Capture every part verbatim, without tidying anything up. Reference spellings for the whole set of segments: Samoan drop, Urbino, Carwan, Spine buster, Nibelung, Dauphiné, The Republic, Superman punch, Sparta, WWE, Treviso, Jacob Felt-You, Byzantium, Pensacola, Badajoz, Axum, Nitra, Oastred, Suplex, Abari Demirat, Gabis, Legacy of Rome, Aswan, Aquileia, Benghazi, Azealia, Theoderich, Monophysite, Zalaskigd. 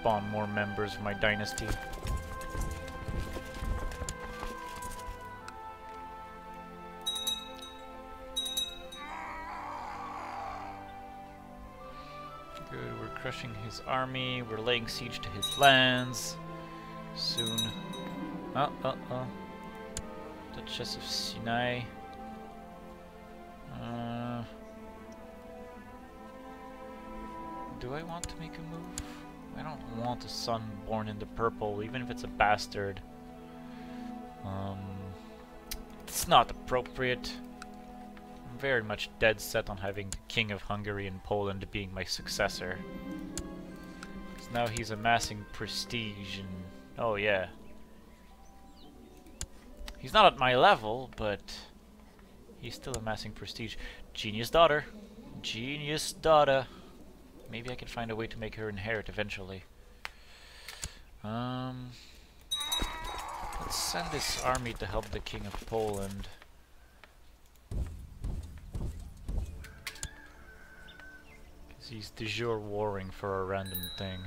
spawn more members of my dynasty. Good, we're crushing his army, we're laying siege to his lands. Soon. Oh, oh, oh. Duchess of Sinai. Uh, do I want to make a move? I don't want a son born into purple, even if it's a bastard. Um, it's not appropriate. I'm very much dead set on having the King of Hungary and Poland being my successor. Because now he's amassing prestige and... oh yeah. He's not at my level, but... he's still amassing prestige. Genius daughter. Genius daughter. Maybe I can find a way to make her inherit eventually. Um, let's send this army to help the King of Poland. Because he's de jure warring for a random thing.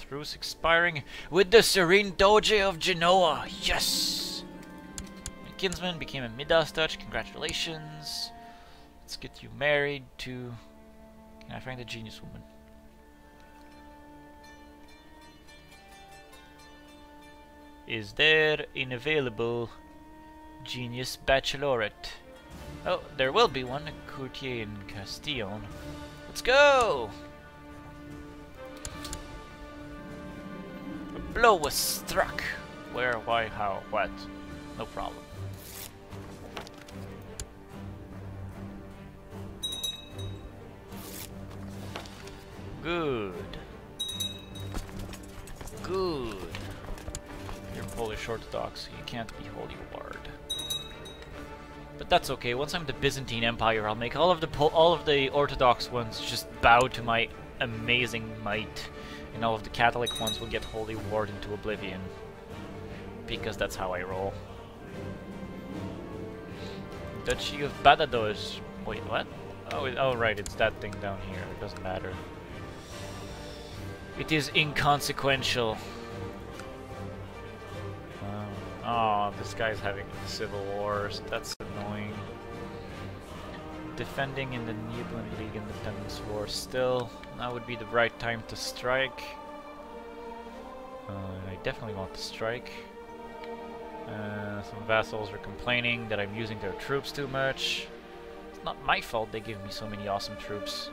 Truce expiring with the Serene Doge of Genoa. Yes! My kinsman became a Midas Dutch. Congratulations. Let's get you married to... can I find a genius woman? Is there an available genius bachelorette? Oh, there will be one. Courtier in Castillon. Let's go! A blow was struck. Where, why, how, what? No problem. Good. Good. You're Polish Orthodox, so you can't be Holy Ward. But that's okay. Once I'm the Byzantine Empire, I'll make all of the Pol all of the Orthodox ones just bow to my amazing might, and all of the Catholic ones will get Holy Ward into oblivion. Because that's how I roll. Duchy of Badajoz. Wait, what? Oh, it, oh, right. It's that thing down here. It doesn't matter. It is inconsequential. Um, oh, this guy's having civil wars. That's annoying. Defending in the Nibelung League Independence War still. Now would be the right time to strike. Uh, I definitely want to strike. Uh, some vassals are complaining that I'm using their troops too much. It's not my fault they give me so many awesome troops.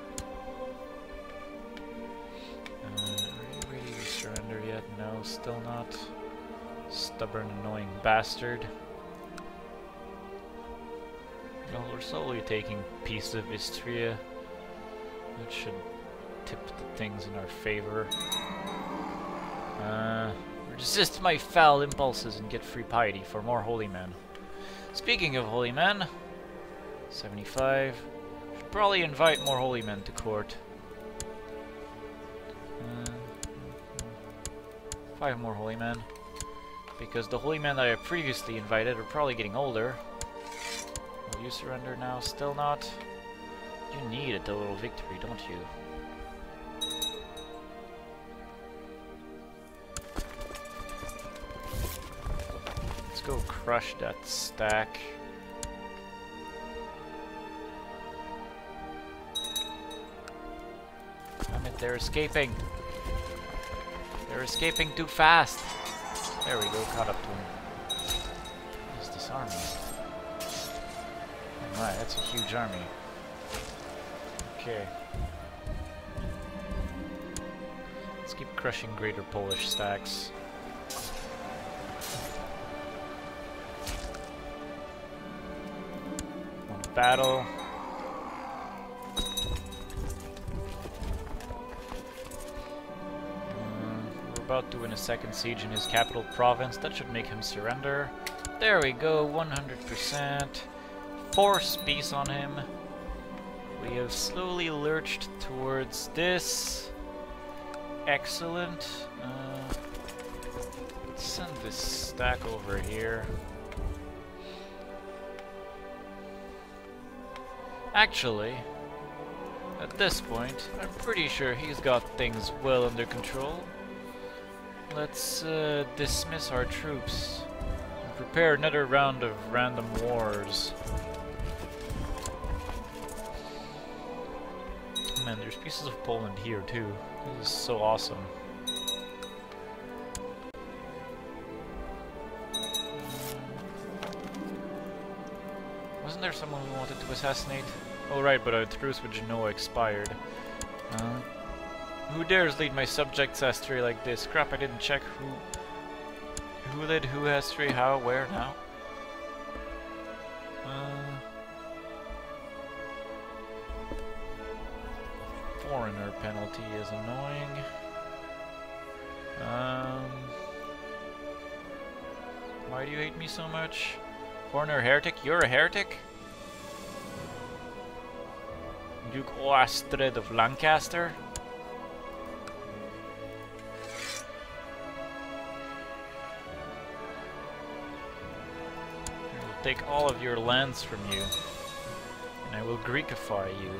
No, still not. Stubborn, annoying bastard. Well, we're slowly taking a piece of Istria. That should tip the things in our favor. Uh, resist my foul impulses and get free piety for more holy men. Speaking of holy men, seventy-five. Should probably invite more holy men to court. Uh, Five more holy men, because the holy men that I previously invited are probably getting older. Will you surrender now? Still not. You need a total victory, don't you? Let's go crush that stack. Damn it, they're escaping. They're escaping too fast. There we go, caught up to him. What is this army? Oh my, that's a huge army. Okay. Let's keep crushing greater Polish stacks. One battle. About to win a second siege in his capital province. That should make him surrender. There we go, one hundred percent. Force peace on him. We have slowly lurched towards this. Excellent. Uh, let's send this stack over here. Actually, At this point, I'm pretty sure he's got things well under control. Let's uh, dismiss our troops and prepare another round of random wars. Man, there's pieces of Poland here too. This is so awesome. Wasn't there someone we wanted to assassinate? Oh right, but our truce with Genoa expired. Uh, who dares lead my subjects astray like this? Crap, I didn't check who... Who led who astray, how, where, now? Uh, foreigner penalty is annoying. Um, why do you hate me so much? Foreigner heretic? You're a heretic? Duke Oastred of Lancaster? I will take all of your lands from you, and I will Greekify you.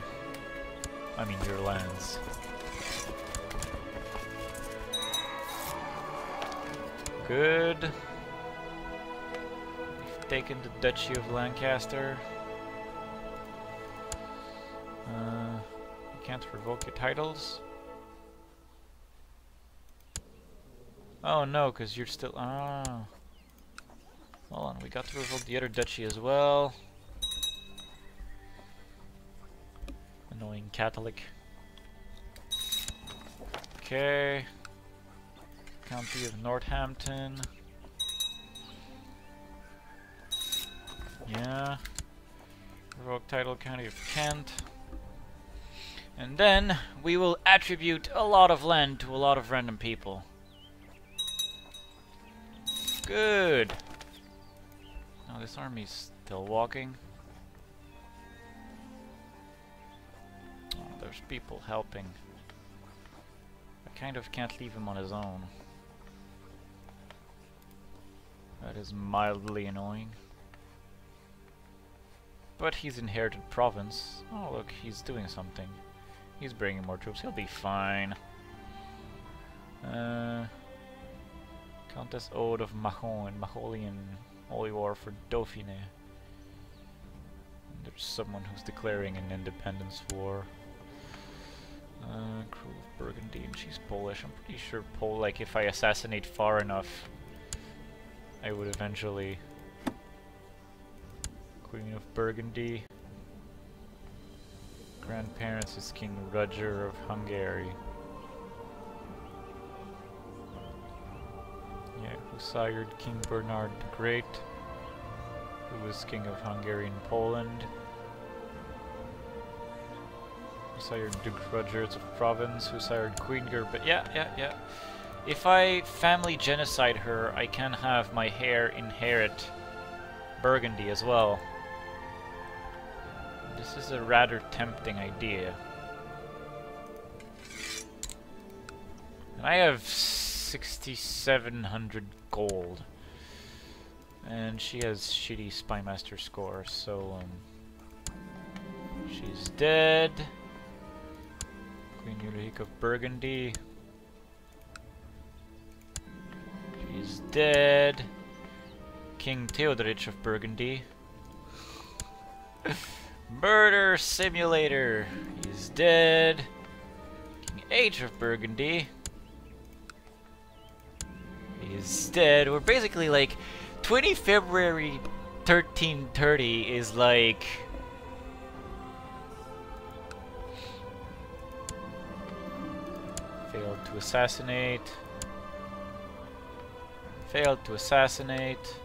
I mean your lands. Good. We've taken the Duchy of Lancaster. Uh, you can't revoke your titles. Oh no, because you're still... Ah. Hold on, we got to revoke the other duchy as well. Annoying Catholic. Okay. County of Northampton. Yeah. Revoke title, County of Kent. And then we will attribute a lot of land to a lot of random people. Good. Now this army's still walking. Oh, there's people helping. I kind of can't leave him on his own. That is mildly annoying. But he's inherited province. Oh look, he's doing something. He's bringing more troops. He'll be fine. Uh, Countess Ode of Mahon and Maholian holy war for Dauphiné. There's someone who's declaring an independence war. Uh, Crew of Burgundy, and she's Polish. I'm pretty sure Pol. Like if I assassinate far enough, I would eventually. Queen of Burgundy. Grandparents is King Roger of Hungary. Yeah, who sired King Bernard the Great, who was King of Hungary and Poland. Who sired Duke Rogers of Provence, who sired Queen Ger... But yeah, yeah, yeah. If I family genocide her, I can have my heir inherit Burgundy as well. This is a rather tempting idea. And I have sixty-seven hundred gold. And she has shitty Spymaster score, so... Um, she's dead. Queen Ulrike of Burgundy. She's dead. King Theoderich of Burgundy. Murder Simulator is dead. King H of Burgundy is dead. We're basically like the twentieth of February thirteen thirty is like failed to assassinate. Failed to assassinate.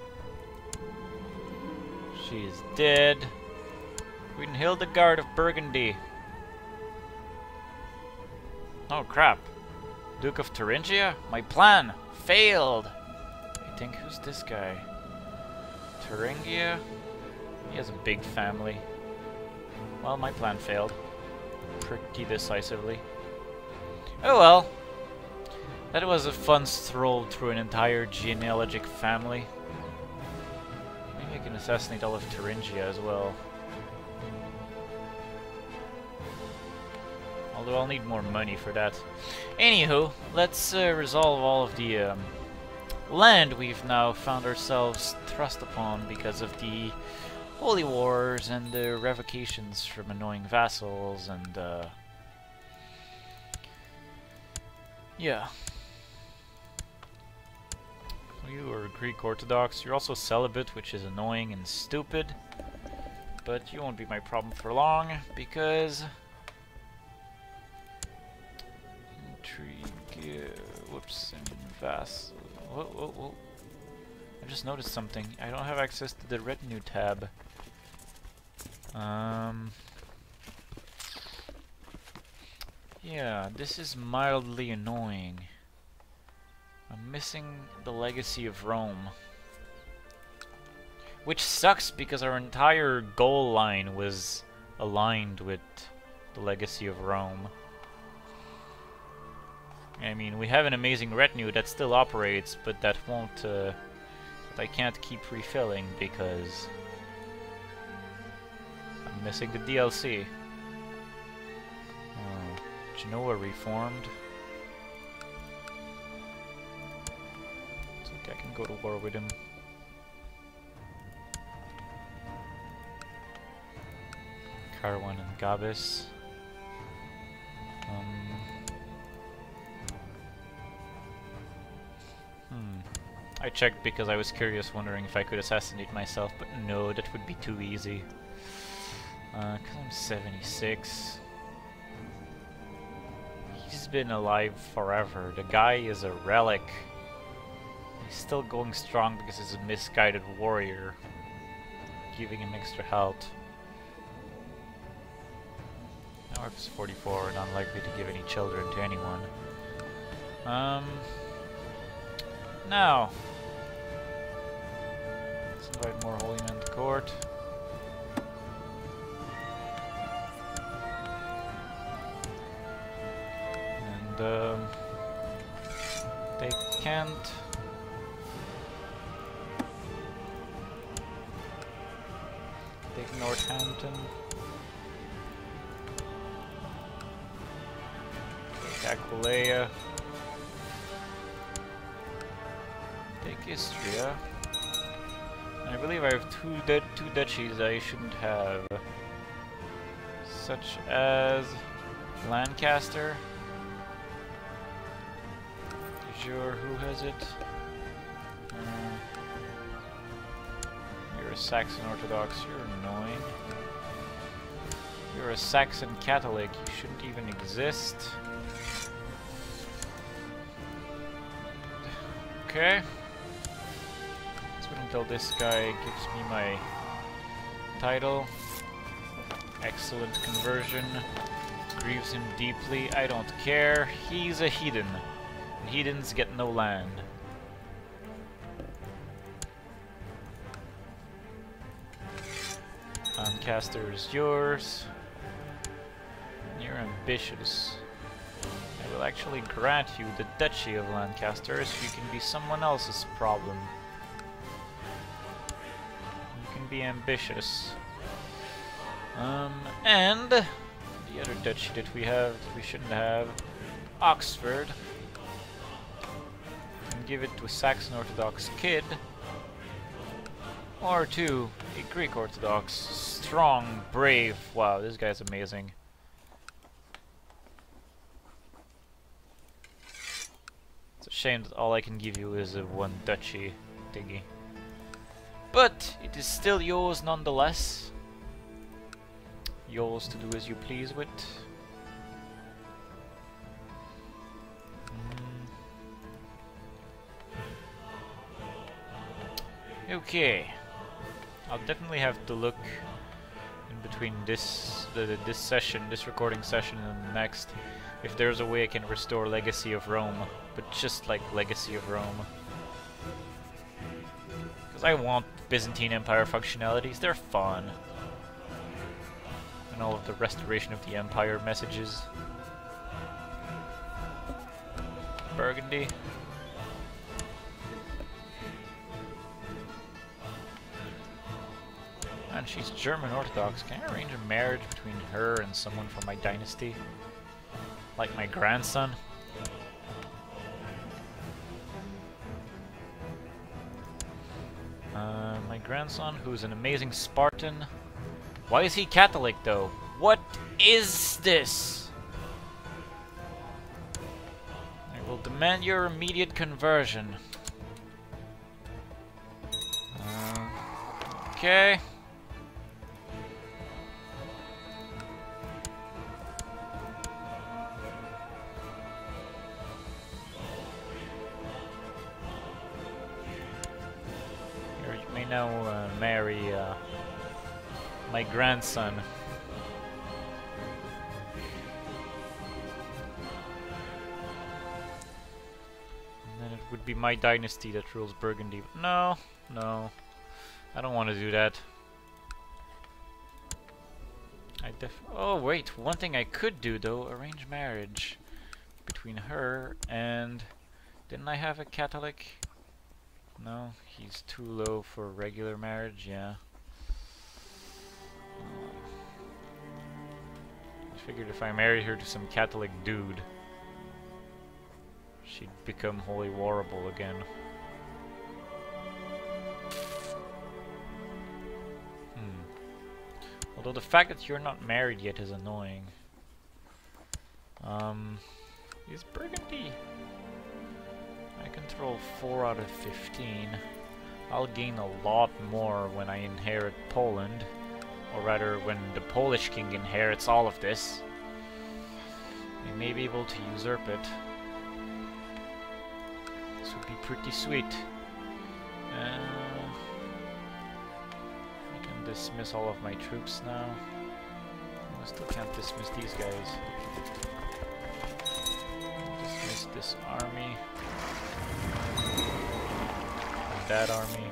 She is dead. Queen Hildegard of Burgundy. Oh crap. Duke of Thuringia? My plan failed. I think, who's this guy? Thuringia? He has a big family. Well, my plan failed. Pretty decisively. Oh well. That was a fun stroll through an entire genealogic family. Maybe I can assassinate all of Thuringia as well. Although I'll need more money for that. Anywho, let's uh, resolve all of the um, land we've now found ourselves thrust upon because of the holy wars and the revocations from annoying vassals and uh, yeah. You are Greek Orthodox. You're also celibate, which is annoying and stupid. But you won't be my problem for long, because... Intrigue... Whoops, and vassal... Whoa, whoa, whoa. I just noticed something. I don't have access to the retinue tab. Um... Yeah, this is mildly annoying. I'm missing the Legacy of Rome. Which sucks because our entire goal line was aligned with the Legacy of Rome. I mean, we have an amazing retinue that still operates, but that won't... Uh, that I can't keep refilling because... I'm missing the D L C. Oh, Genoa reformed. It's okay, I can go to war with him. Carwan and Gabis. Um, hmm. I checked because I was curious, wondering if I could assassinate myself, but no, that would be too easy. Uh, cause I'm seventy-six. He's been alive forever. The guy is a relic. He's still going strong because he's a misguided warrior. Giving him extra health. Now it's forty-four and unlikely to give any children to anyone. Um, now, let's invite more holy men to court. And um, they can't. Take Northampton. Take Aquileia. Take Istria. And I believe I have two du two duchies I shouldn't have, such as Lancaster. Sure, who has it? You're a Saxon Orthodox, you're annoying. You're a Saxon Catholic, you shouldn't even exist. Okay. Let's wait until this guy gives me my title. Excellent conversion. Grieves him deeply, I don't care. He's a heathen. And heathens get no land. Lancaster is yours. You're ambitious. I will actually grant you the Duchy of Lancaster so you can be someone else's problem. You can be ambitious. Um, and the other duchy that we have, that we shouldn't have, Oxford. And give it to a Saxon Orthodox kid. Or two, a Greek Orthodox, strong, brave. Wow, this guy's amazing. It's a shame that all I can give you is a one duchy thingy. But it is still yours nonetheless. Yours to do as you please with. Mm. Okay. I'll definitely have to look in between this the, this session, this recording session, and the next, if there's a way I can restore Legacy of Rome, but just like Legacy of Rome, because I want Byzantine Empire functionalities. They're fun, and all of the restoration of the Empire messages. Burgundy. And she's German Orthodox. Can I arrange a marriage between her and someone from my dynasty? like my grandson. Uh, my grandson, who's an amazing Spartan. Why is he Catholic, though? What is this? I will demand your immediate conversion. Uh, okay. Now uh, marry uh, my grandson. And then it would be my dynasty that rules Burgundy. No, no, I don't want to do that. I def oh wait, one thing I could do though, arrange marriage between her and... Didn't I have a Catholic? No, he's too low for regular marriage, yeah. I figured if I married her to some Catholic dude, she'd become wholly warrible again. Hmm. Although the fact that you're not married yet is annoying. Um, is Burgundy... I control four out of fifteen. I'll gain a lot more when I inherit Poland. Or rather, when the Polish king inherits all of this. We may be able to usurp it. This would be pretty sweet. Uh, I can dismiss all of my troops now. I still can't dismiss these guys. Dismiss this army. That army.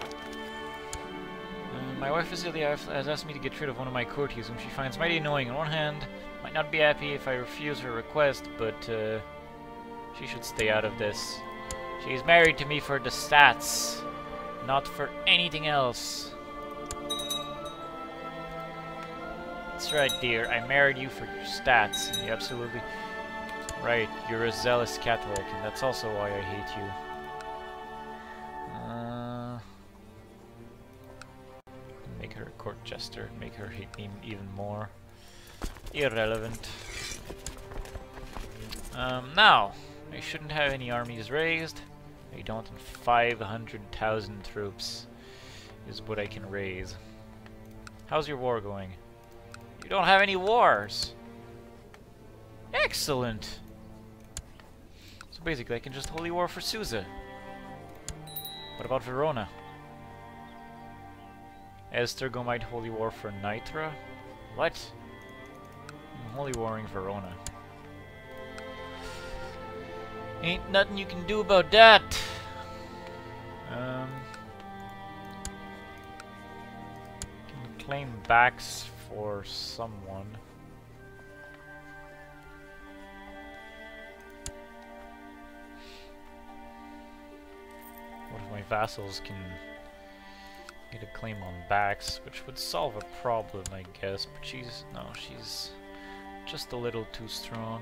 Uh, my wife Azealia has asked me to get rid of one of my courtiers, whom she finds mighty annoying. On one hand, might not be happy if I refuse her request, but uh, she should stay out of this. She is married to me for the stats, not for anything else. That's right, dear. I married you for your stats. And you absolutely right. You're a zealous Catholic, and that's also why I hate you. Court jester, make her hate me even more. Irrelevant. Um, now, I shouldn't have any armies raised. I don't, and five hundred thousand troops is what I can raise. How's your war going? You don't have any wars! Excellent! So basically I can just holy war for Susa. What about Verona? Estergomite holy war for Nitra? What? I'm holy warring Verona. Ain't nothing you can do about that! Um... Can claim backs for someone. What if my vassals can... get a claim on backs, which would solve a problem, I guess, but she's... no, she's just a little too strong.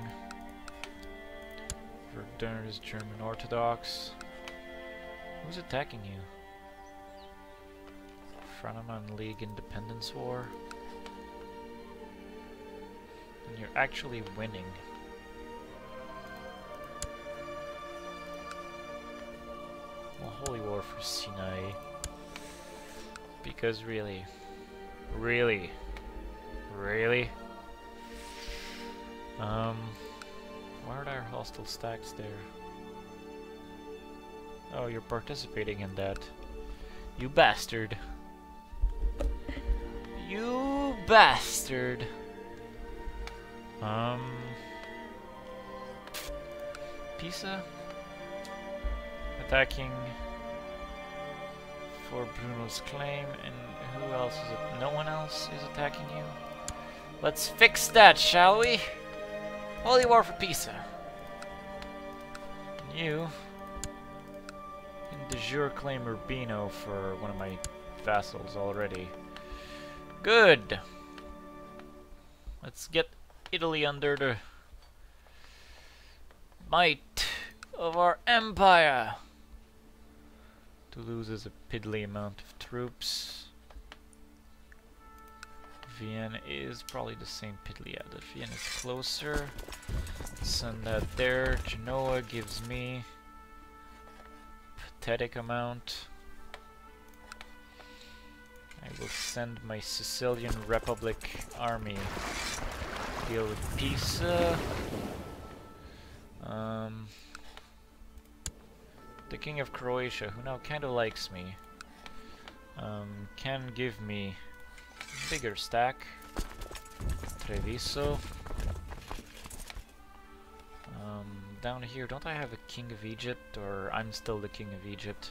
Verdun is German Orthodox. Who's attacking you? Franaman League Independence War? And you're actually winning. Well, holy war for Sinai. Because really, really, really. Um, where are our hostile stacks there? Oh, you're participating in that. You bastard. You bastard. Um, Pisa? Attacking. For Bruno's claim, and who else is it? No one else is attacking you? Let's fix that, shall we? Holy war for Pisa. And you can de jure claim Urbino for one of my vassals already. Good! Let's get Italy under the might of our empire. Toulouse is a piddly amount of troops. Vienna is probably the same piddly. Yeah, the Vienna is closer. Send that there. Genoa gives me pathetic amount. I will send my Sicilian Republic army deal with Pisa. Um, the King of Croatia, who now kind of likes me, um, can give me a bigger stack. Treviso. Um, down here, don't I have a King of Egypt, or I'm still the King of Egypt?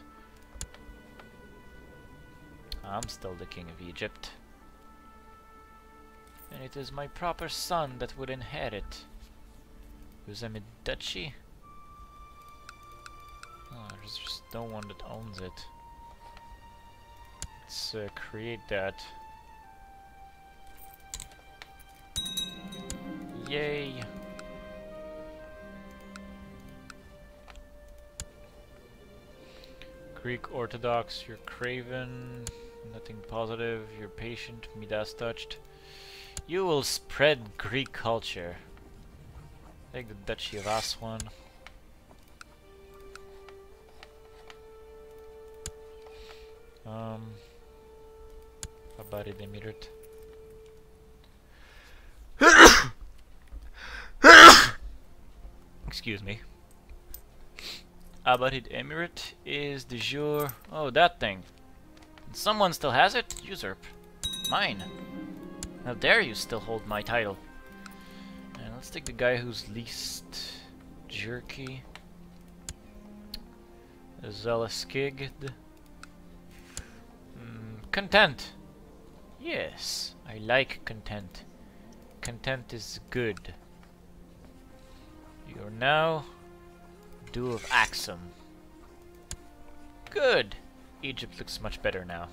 I'm still the King of Egypt. And it is my proper son that would inherit. Who's a duchy? Oh, there's just no one that owns it. Let's uh, create that. Yay! Greek Orthodox, you're craven. Nothing positive, you're patient, Midas touched. You will spread Greek culture. Take the Duchy of Aswan. Um Abari Demirat. Excuse me. Abbasid Emirate is de jure. Oh, that thing. Someone still has it? Usurp. Mine. How dare you still hold my title. And let's take the guy who's least jerky. Zalaskigd. Mm, content. Yes, I like content. Content is good. You're now Duke of Axum. Good! Egypt looks much better now.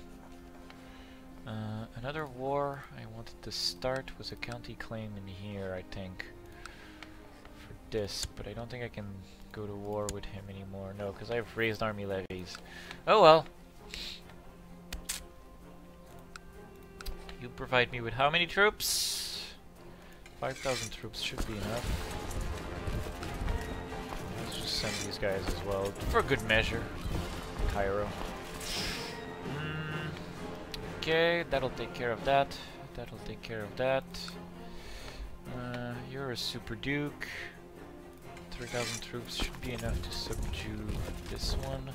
Uh, another war I wanted to start was a county claim in here, I think. For this, but I don't think I can go to war with him anymore. No, because I've raised army levies. Oh well! You provide me with how many troops? five thousand troops should be enough. Send these guys as well, for good measure. Cairo. Okay, mm, that'll take care of that. That'll take care of that. Uh, you're a super duke. three thousand troops should be enough to subdue this one.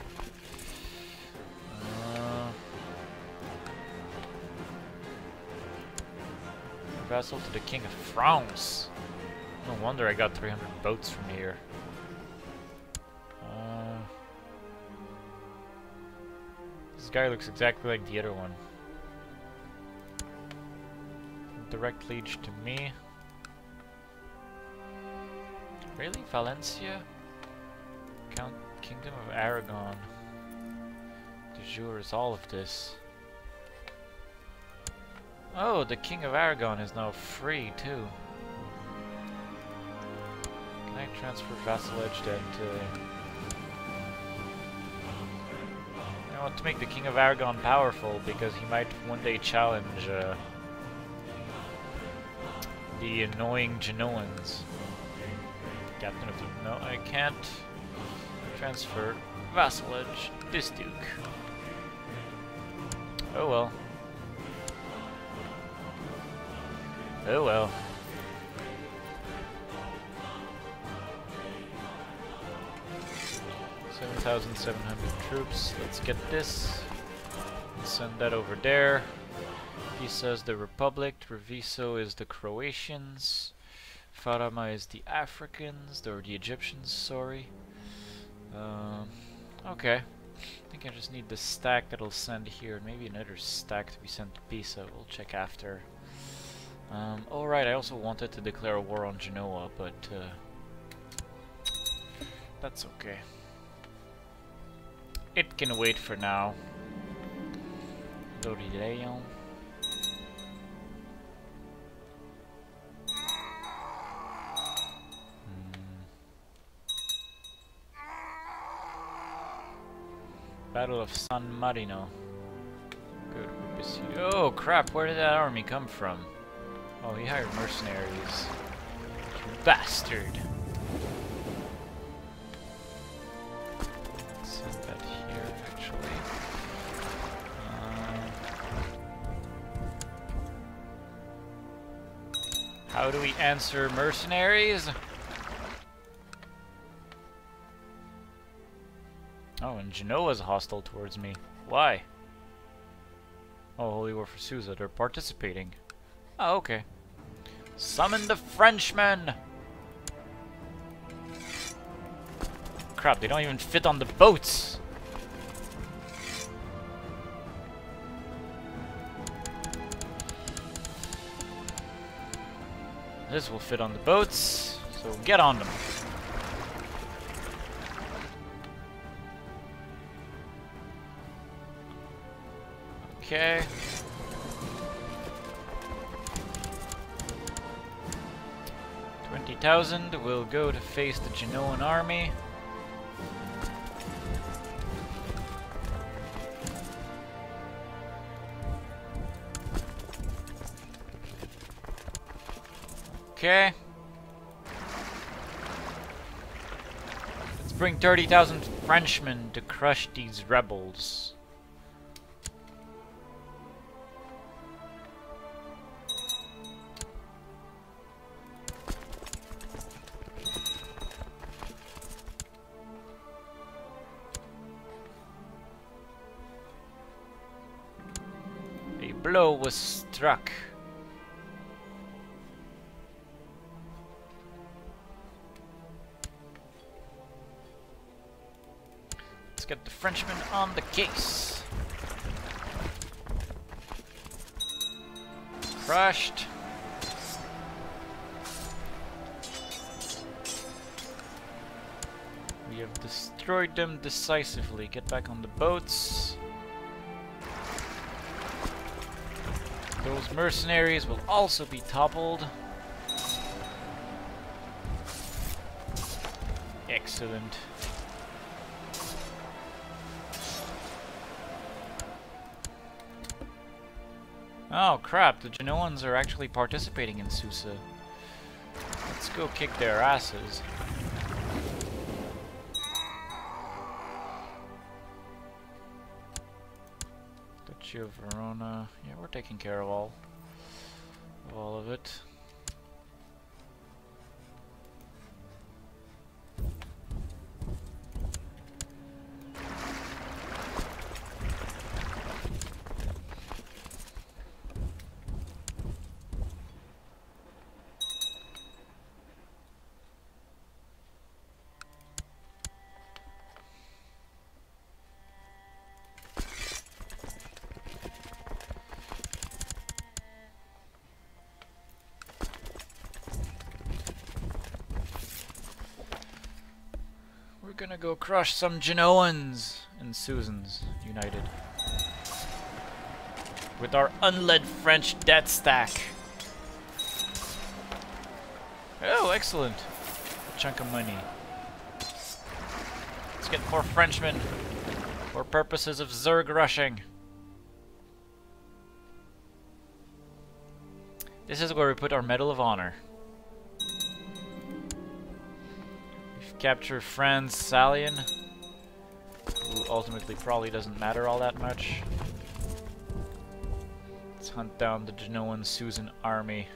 Uh, vassal to the King of France. No wonder I got three hundred boats from here. This guy looks exactly like the other one. Direct liege to me. Really? Valencia? Count Kingdom of Aragon. De jure is all of this. Oh, the King of Aragon is now free too. Can I transfer vassalage then to... I want to make the King of Aragon powerful because he might one day challenge uh, the annoying Genoans. Captain of the... No, I can't transfer vassalage this duke. Oh well. Oh well. seven thousand seven hundred troops. Let's get this. Send that over there. Pisa is the Republic. Treviso is the Croatians. Farama is the Africans, or the Egyptians, sorry. Um, okay. I think I just need the stack that'll send here. Maybe another stack to be sent to Pisa. We'll check after. Um, oh right, I also wanted to declare war on Genoa, but uh, that's okay. It can wait for now. Dorileon. Hmm. Battle of San Marino. Good. Oh crap, where did that army come from? Oh, he hired mercenaries. You bastard! Send that here, actually. Uh, how do we answer mercenaries? Oh, and Genoa's hostile towards me. Why? Oh, Holy War for Susa, they're participating. Oh, okay. Summon the Frenchmen! Crap, they don't even fit on the boats! This will fit on the boats, so get on them. Okay. twenty thousand will go to face the Genoan army. Okay. Let's bring thirty thousand Frenchmen to crush these rebels. Blow was struck. Let's get the Frenchman on the case. Crushed. We have destroyed them decisively. Get back on the boats. Those mercenaries will also be toppled. Excellent. Oh crap, the Genoans are actually participating in Susa. Let's go kick their asses. Of Verona. Yeah, we're taking care of all of all of it. We're gonna go crush some Genoans and Susans united with our unled French debt stack. Oh, excellent! A chunk of money. Let's get more Frenchmen for purposes of Zerg rushing. This is where we put our Medal of Honor. Capture Franz Salian, who ultimately probably doesn't matter all that much. Let's hunt down the Genoan Susan army.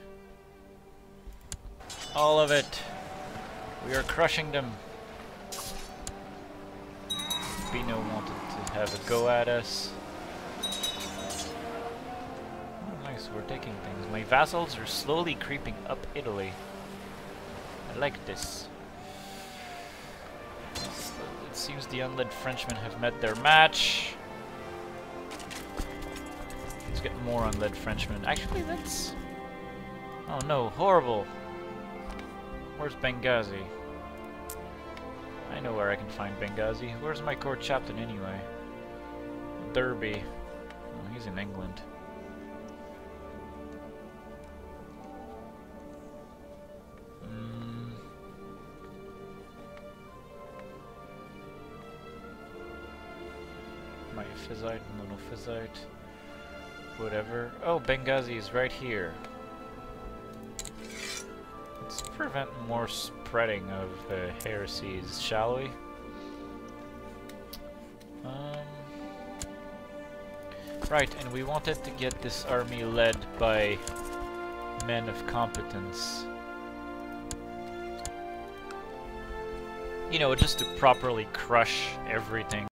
All of it. We are crushing them. Bino wanted to have a go at us. Oh, nice, we're taking things. My vassals are slowly creeping up Italy. I like this. Seems the unled Frenchmen have met their match. Let's get more unled Frenchmen. Actually, that's... Oh no, horrible. Where's Benghazi? I know where I can find Benghazi. Where's my court chaplain anyway? Derby. Oh, he's in England. Physite, Monophysite, whatever. Oh, Benghazi is right here. Let's prevent more spreading of the heresies, shall we? Um, right, and we wanted to get this army led by men of competence. You know, just to properly crush everything.